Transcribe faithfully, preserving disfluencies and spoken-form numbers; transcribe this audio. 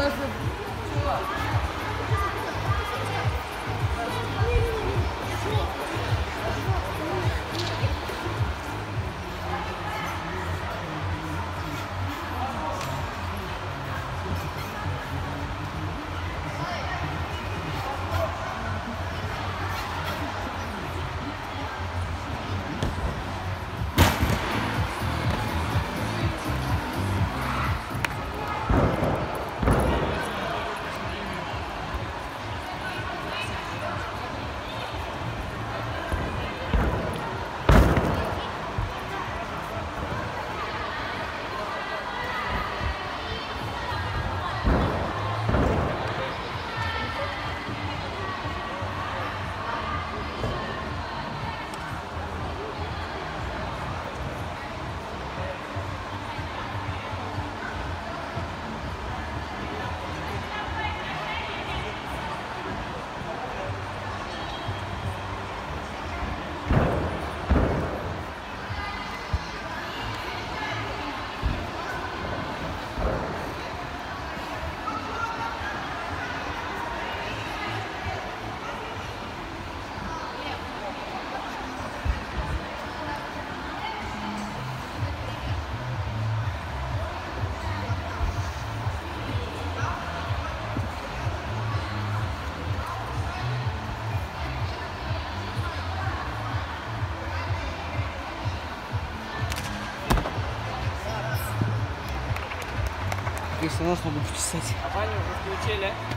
даже... Если нас могут писать. А Ваню уже включили.